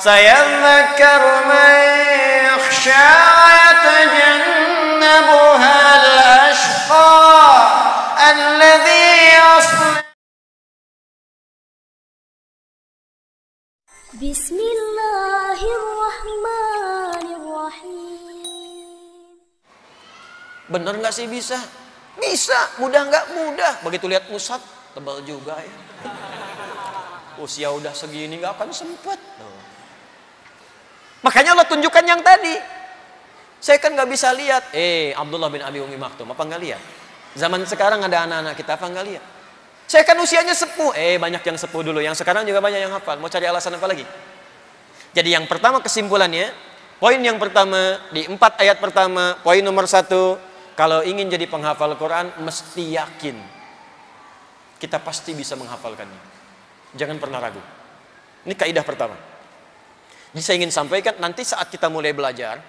سيذكر من يخشى ويتجنبها الأشقى الذي يصلى. بسم الله الرحمن الرحيم. Bener nggak sih bisa? Bisa, mudah nggak? Mudah. Begitu lihat pusat tebal juga ya. Usia udah segini nggak akan sempet. Makanya Allah tunjukkan yang tadi. Saya kan nggak bisa lihat. Abdullah bin Abi Umi Maktum, apa nggak lihat? Zaman sekarang ada anak-anak kita, apa nggak lihat? Saya kan usianya sepuh. Banyak yang sepuh dulu. Yang sekarang juga banyak yang hafal. Mau cari alasan apa lagi? Jadi yang pertama kesimpulannya, poin yang pertama, di 4 ayat pertama, poin nomor 1, kalau ingin jadi penghafal Quran, mesti yakin. Kita pasti bisa menghafalkannya. Jangan pernah ragu. Ini kaidah pertama. Jadi saya ingin sampaikan, nanti saat kita mulai belajar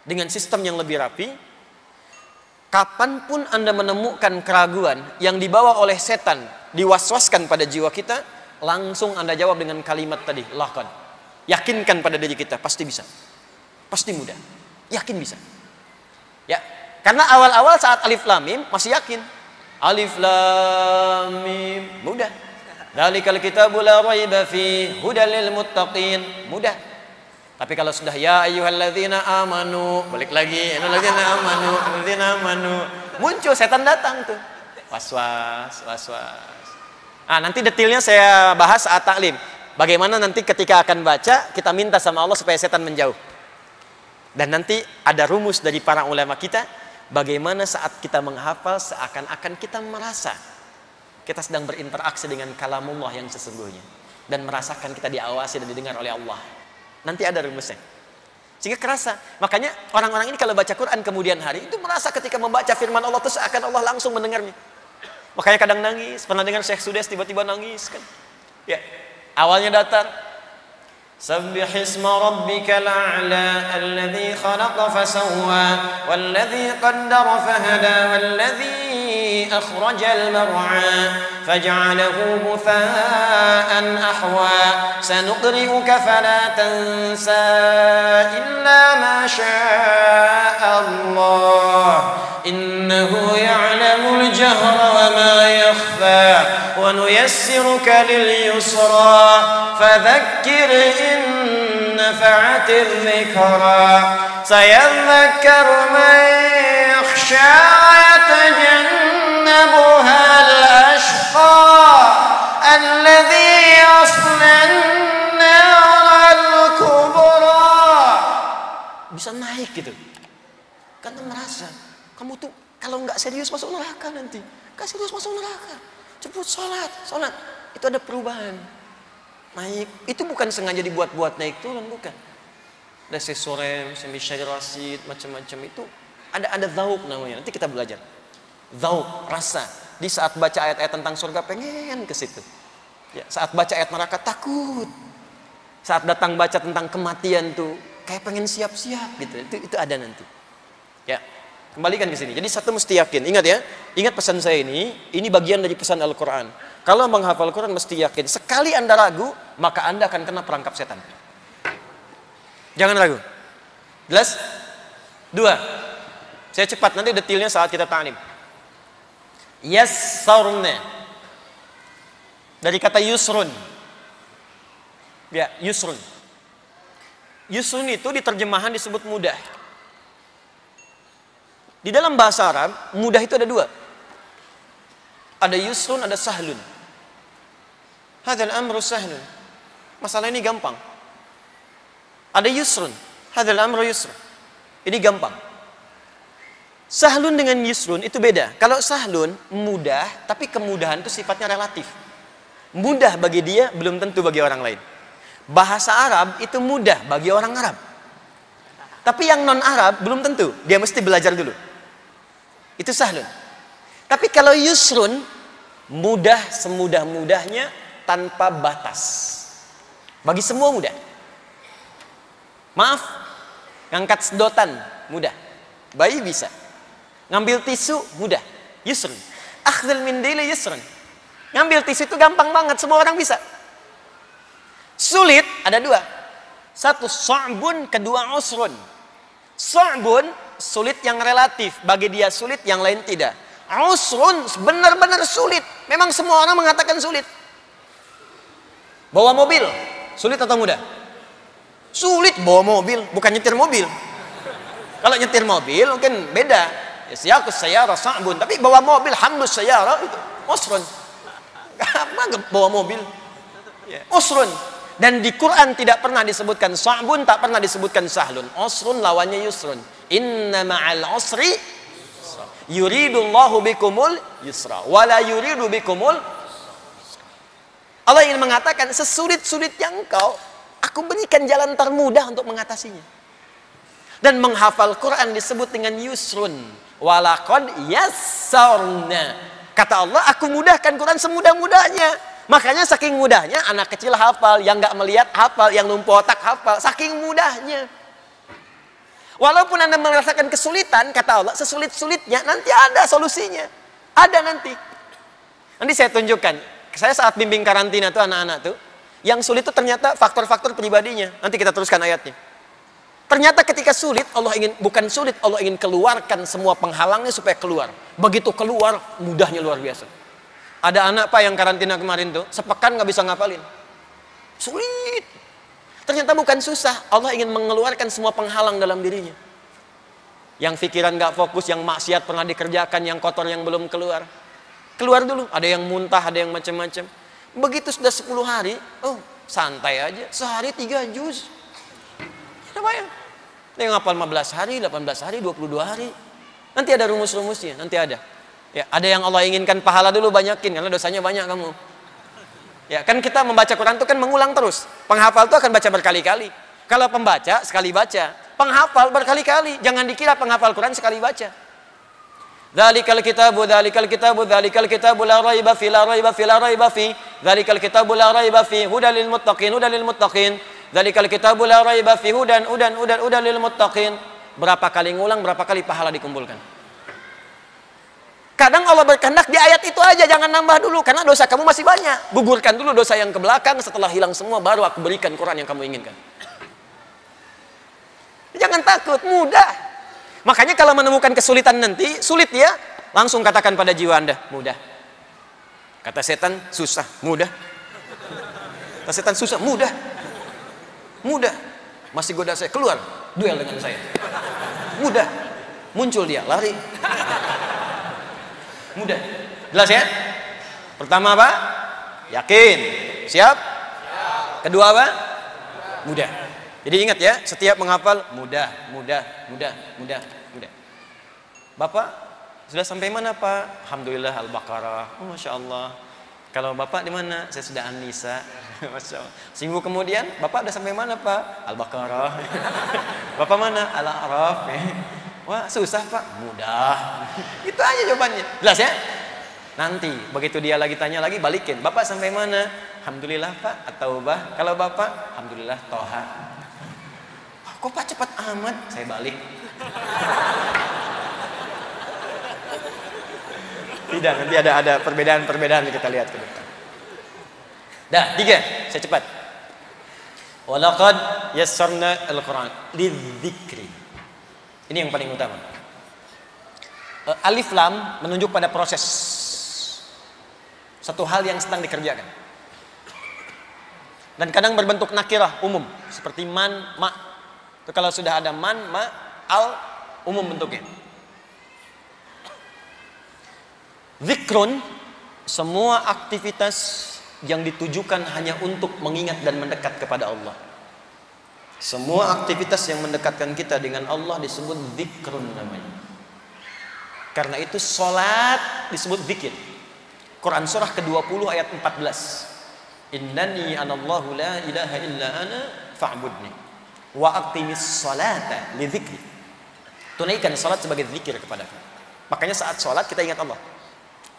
dengan sistem yang lebih rapi, kapanpun Anda menemukan keraguan yang dibawa oleh setan, diwaswaskan pada jiwa kita, langsung Anda jawab dengan kalimat tadi, laqad. Yakinkan pada diri kita, pasti bisa. Pasti mudah. Yakin bisa. Ya, karena awal-awal saat alif lam mim masih yakin. Alif lam mim, mudah. Dalikal kitabu la raiba fihi hudal lil muttaqin, mudah. Tapi kalau sudah ya ayyuhalladzina amanu, balik lagi alladzina amanu, muncul setan datang tuh. Was-was. Nah, nanti detailnya saya bahas saat taklim. Bagaimana nanti ketika akan baca kita minta sama Allah supaya setan menjauh. Dan nanti ada rumus dari para ulama kita bagaimana saat kita menghafal seakan-akan kita merasa kita sedang berinteraksi dengan kalamullah yang sesungguhnya dan merasakan kita diawasi dan didengar oleh Allah. Nanti ada rumusnya sehingga kerasa. Makanya orang-orang ini kalau baca Quran kemudian hari itu merasa ketika membaca firman Allah itu seakan Allah langsung mendengarnya. Makanya kadang nangis. Pernah dengar Syaikh Sudais tiba-tiba nangis kan? Ya, awalnya datar. Subbihisma rabbikal a'la alladzi khalaqa fasawwa walladzi qaddara fahada walladzi أخرج المرعى فجعله غثاء أحوى سنقرئك فلا تنسى إلا ما شاء الله إنه يعلم الجهر وما يخفى ونيسرك لليسرى فذكر إن نفعت الذكرى سيذكر من يخشى ويتجنب bisa naik gitu karena merasa kamu tuh kalau nggak serius masuk neraka nanti. Nggak serius masuk neraka, cepet sholat itu ada perubahan naik. Itu bukan sengaja dibuat-buat naik turun, bukan. Ada sesorem, semisal rasid, macam-macam itu ada zauk namanya. Nanti kita belajar zauk, rasa. Di saat baca ayat-ayat tentang surga pengen ke situ. Ya, saat baca ayat neraka takut. Saat datang baca tentang kematian tuh kayak pengen siap-siap gitu. Itu ada nanti. Ya, kembalikan ke sini. Jadi satu mesti yakin. Ingat ya. Ingat pesan saya ini bagian dari pesan Al-Qur'an. Kalau menghafal Quran mesti yakin. Sekali Anda ragu, maka Anda akan kena perangkap setan. Jangan ragu. Jelas? 2. Saya cepat nanti detailnya saat kita ta'lim. Yassarna dari kata yusrun. Ya, yusrun. Yusrun itu diterjemahan disebut mudah. Di dalam bahasa Arab, mudah itu ada 2. Ada yusrun, ada sahlun. Hadzal amru sahlun. Masalah ini gampang. Ada yusrun, hadzal amru yusrun. Ini gampang. Sahlun dengan yusrun itu beda. Kalau sahlun mudah, tapi kemudahan itu sifatnya relatif. Mudah bagi dia belum tentu bagi orang lain. Bahasa Arab itu mudah bagi orang Arab. Tapi yang non-Arab belum tentu, dia mesti belajar dulu. Itu sahlun. Tapi kalau yusrun mudah semudah-mudahnya tanpa batas. Bagi semua mudah. Maaf, ngangkat sedotan mudah. Bayi bisa. Ngambil tisu mudah, yusrun. Akhdhul min dayli yusrun. Ngambil tisu itu gampang banget, semua orang bisa. Sulit ada dua. Satu so'bun, kedua usrun. So'bun sulit yang relatif, bagi dia sulit yang lain tidak. Usrun benar-benar sulit. Memang semua orang mengatakan sulit. Bawa mobil sulit atau mudah? Sulit bawa mobil, bukan nyetir mobil. Kalau nyetir mobil mungkin beda. Siyaqus sayyarah sa'bun, tapi bawa mobil hamdus sayyarah itu usrun. Apa bawa mobil? Usrun. Dan di Quran tidak pernah disebutkan sa'bun, tak pernah disebutkan sahlun. Usrun lawannya yusrun. Inna ma'al usri yuridullahu bikumul yusra wala yuridu bikumul. Allah ingin mengatakan sesulit-sulitnya engkau, aku berikan jalan termudah untuk mengatasinya. Dan menghafal Quran disebut dengan yusrun. Walaqad yassarna. Kata Allah, aku mudahkan Quran semudah-mudahnya. Makanya saking mudahnya anak kecil hafal, yang nggak melihat hafal, yang lumpuh otak hafal, saking mudahnya. Walaupun Anda merasakan kesulitan, kata Allah, sesulit-sulitnya nanti ada solusinya. Ada nanti. Nanti saya tunjukkan. Saya saat bimbing karantina tuh anak-anak tuh, yang sulit itu ternyata faktor-faktor pribadinya. Nanti kita teruskan ayatnya. Ternyata ketika sulit, Allah ingin, bukan sulit, Allah ingin keluarkan semua penghalangnya supaya keluar. Begitu keluar, mudahnya luar biasa. Ada anak Pak yang karantina kemarin tuh, sepekan nggak bisa ngapalin. Sulit. Ternyata bukan susah, Allah ingin mengeluarkan semua penghalang dalam dirinya. Yang pikiran nggak fokus, yang maksiat pernah dikerjakan, yang kotor yang belum keluar. Keluar dulu, ada yang muntah, ada yang macam-macam. Begitu sudah 10 hari, oh santai aja, sehari 3 juz. Ada apa ya? Dia ngapal 15 hari, 18 hari, 22 hari. Nanti ada rumus-rumusnya, nanti ada. Ya, ada yang Allah inginkan pahala dulu banyakin, karena dosanya banyak kamu. Ya, kan kita membaca Quran itu kan mengulang terus. Penghafal itu akan baca berkali-kali. Kalau pembaca, sekali baca. Penghafal berkali-kali. Jangan dikira penghafal Quran sekali baca. Dzalikal kitabu, dzalikal kitabu, dzalikal kitabu la raiba fi, la raiba fi, la raiba fi. Dzalikal kitabu la raiba fi, hudan lil muttaqin, hudan lil muttaqin. Dzalikal kitabu la raiba fi, hudan, hudan, hudan, hudan lil muttaqin. Berapa kali ngulang, berapa kali pahala dikumpulkan. Kadang Allah berkehendak di ayat itu aja, jangan nambah dulu, karena dosa kamu masih banyak. Gugurkan dulu dosa yang ke belakang, setelah hilang semua baru aku berikan Quran yang kamu inginkan. Jangan takut, mudah. Makanya kalau menemukan kesulitan nanti, sulit ya, langsung katakan pada jiwa Anda, mudah. Kata setan, susah, mudah. Kata setan, susah, mudah. Mudah. Masih goda saya, keluar, duel dengan saya. Mudah. Muncul dia, lari. Mudah. Jelas ya? Pertama apa? Yakin. Siap? Kedua apa? Mudah. Jadi ingat ya, setiap menghafal mudah, mudah, mudah, mudah, mudah. Bapak sudah sampai mana Pak? Alhamdulillah Al-Baqarah. Oh, Masya Allah. Kalau Bapak di mana? Saya sudah An-Nisa. Masya Allah. Seminggu kemudian, Bapak sudah sampai mana Pak? Al-Baqarah. Bapak mana? Al-a'raf. Wah susah Pak, mudah. Itu aja jawabannya. Jelas ya? Nanti begitu dia lagi tanya lagi balikin. Bapak sampai mana? Alhamdulillah Pak, At-Taubah. Kalau Bapak, Alhamdulillah Toha. Wah, kok Pak cepat amat? Saya balik. Tidak, nanti ada perbedaan-perbedaan kita lihat ke depan. Dah, 3. Saya cepat. Walaqad yassarna al-Quran lidzikri. Ini yang paling utama. Alif lam menunjuk pada proses. Satu hal yang sedang dikerjakan. Dan kadang berbentuk nakirah umum. Seperti man, ma. Itu kalau sudah ada man, ma, al, umum bentuknya. Zikrun, semua aktivitas yang ditujukan hanya untuk mengingat dan mendekat kepada Allah. Semua aktivitas yang mendekatkan kita dengan Allah disebut zikrun namanya. Karena itu sholat disebut zikir. Quran surah ke-20 ayat 14. Innani anallahu la ilaha illa ana fa'budni wa aqimis sholata li zikri. Tunaikan sholat sebagai zikir kepadaku. Makanya saat sholat kita ingat Allah.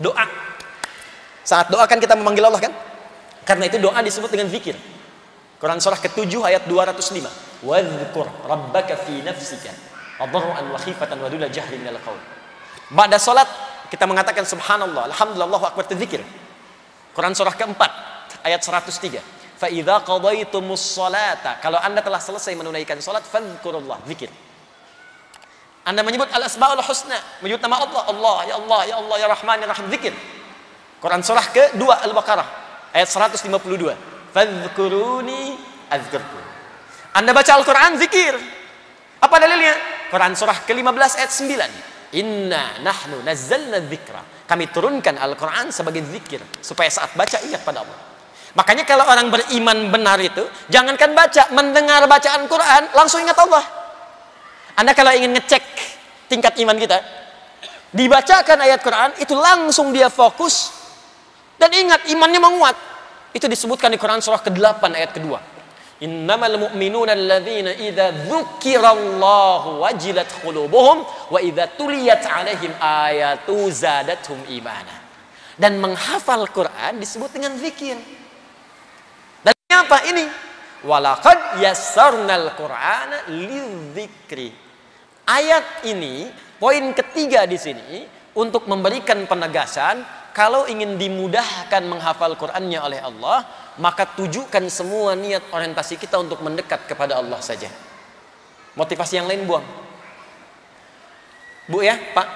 Doa. Saat doa kan kita memanggil Allah kan? Karena itu doa disebut dengan zikir. Quran surah ke-7 ayat 205. Wadhkur rabbaka fi nafsika adru'an wa khifatan wa dula jahrin minal qaul. Ba'da salat kita mengatakan subhanallah, alhamdulillah, Allahu akbar, zikir. Quran surah ke-4 ayat 103. Fa idza qadaytumus sholata, kalau Anda telah selesai menunaikan salat, fadhkurullah, zikir. Anda menyebut al-asmaul husna, menyebut nama Allah, Allah, ya Allah, ya Allah, ya Rahman, ya Rahim, zikir. Quran surah ke-2 Al-Baqarah ayat 152. Fadhkuruni azkurkum. Anda baca Al-Qur'an zikir. Apa dalilnya? Quran surah ke-15 ayat 9. Inna nahnu nazzalna dzikra. Kami turunkan Al-Qur'an sebagai zikir supaya saat baca ingat pada Allah. Makanya kalau orang beriman benar itu, jangankan baca, mendengar bacaan Quran, langsung ingat Allah. Anda kalau ingin ngecek tingkat iman kita, dibacakan ayat Quran, itu langsung dia fokus, dan ingat, imannya menguat. Itu disebutkan di Quran surah ke-8 ayat kedua. Innamal mu'minuna alladhina idza dzukirallahu wajilat qulubuhum wa idza tuliyat alaihim ayatu zadatuhum imana. Dan menghafal Quran disebut dengan zikir. Apa ini? Walaqad yassarnal Qur'ana lizzikri. Ayat ini poin ketiga di sini untuk memberikan penegasan kalau ingin dimudahkan menghafal Qur'annya oleh Allah, maka tujukan semua niat orientasi kita untuk mendekat kepada Allah saja. Motivasi yang lain buang. Bu ya, Pak.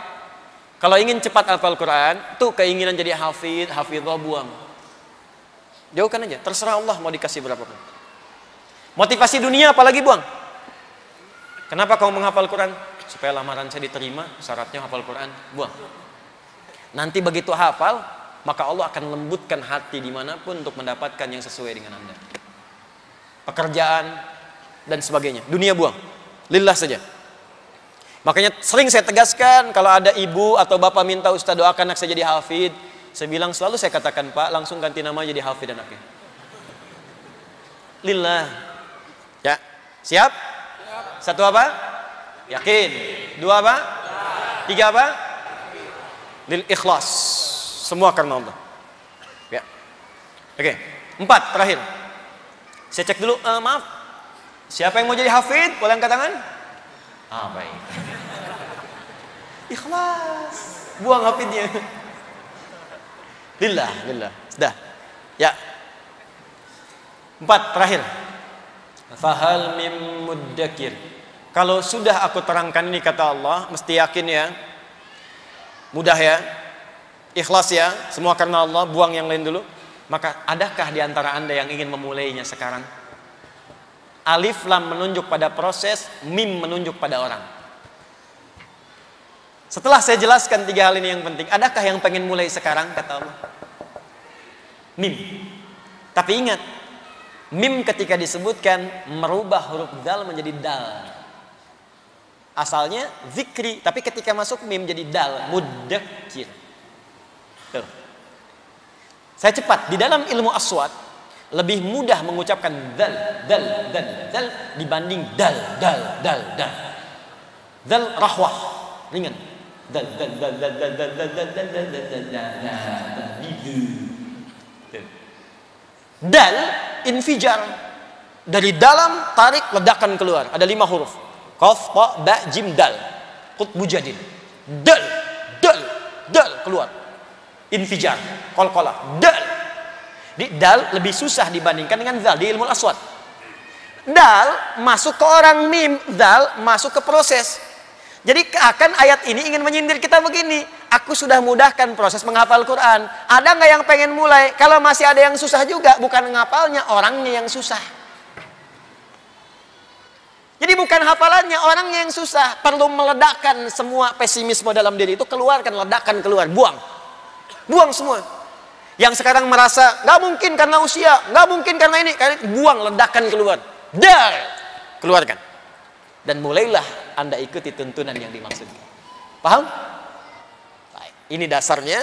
Kalau ingin cepat hafal Qur'an, tuh keinginan jadi hafidh, hafidhah buang. Jauhkan aja, terserah Allah mau dikasih berapapun. Motivasi dunia apalagi buang. Kenapa kau menghafal Quran? Supaya lamaran saya diterima, syaratnya hafal Quran, buang. Nanti begitu hafal, maka Allah akan lembutkan hati dimanapun untuk mendapatkan yang sesuai dengan Anda. Pekerjaan dan sebagainya, dunia buang, lillah saja. Makanya sering saya tegaskan, kalau ada ibu atau bapak minta ustaz doakan anak saya jadi hafid, saya bilang selalu saya katakan, Pak, langsung ganti nama jadi hafid anaknya. Lillah. Ya, siap? Satu apa? Yakin. Dua apa? Tiga apa? Lil ikhlas. Semua karena Allah. Ya. Oke. Empat terakhir. Saya cek dulu. Maaf. Siapa yang mau jadi hafid? Boleh angkat tangan? Ah, baik. Ikhlas. Buang hafidnya. Lillah, lillah. Sudah. Ya. Empat, terakhir. Fahal mim muddakir. Kalau sudah aku terangkan ini kata Allah, mesti yakin ya. Mudah ya. Ikhlas ya. Semua karena Allah, buang yang lain dulu. Maka adakah di antara Anda yang ingin memulainya sekarang? Alif lam menunjuk pada proses, mim menunjuk pada orang. Setelah saya jelaskan tiga hal ini yang penting, adakah yang pengen mulai sekarang kata Allah? Mim. Tapi ingat, mim ketika disebutkan merubah huruf dal menjadi dal. Asalnya zikri, tapi ketika masuk mim jadi dal, muddakir. Tuh. Saya cepat, di dalam ilmu aswad lebih mudah mengucapkan dal, dal, dal, dal dibanding dal, dal, dal, dal. Dal rahwah, ringan. Dal infijar, dari dalam tarik ledakan keluar, ada 5 huruf, qaf ba da jim dal, qutbu jadid, dal dal dal keluar infijar, qalqalah dal. Di dal lebih susah dibandingkan dengan zal di ilmu aswad. Dal masuk ke orang, mim dal masuk ke proses. Jadi akan ayat ini ingin menyindir kita begini. Aku sudah mudahkan proses menghafal Quran. Ada nggak yang pengen mulai? Kalau masih ada yang susah juga, bukan ngapalnya, orangnya yang susah. Jadi bukan hafalannya, orangnya yang susah. Perlu meledakkan semua pesimisme dalam diri itu, keluarkan, ledakan keluar, buang. Buang semua. Yang sekarang merasa nggak mungkin karena usia, nggak mungkin karena ini, buang, ledakan keluar. Dar, keluarkan. Dan mulailah Anda ikuti tuntunan yang dimaksudkan. Paham? Baik. Ini dasarnya.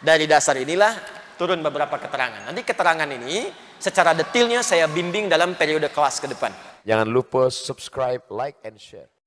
Dari dasar inilah turun beberapa keterangan. Nanti keterangan ini secara detailnya saya bimbing dalam periode kelas ke depan. Jangan lupa subscribe, like, and share.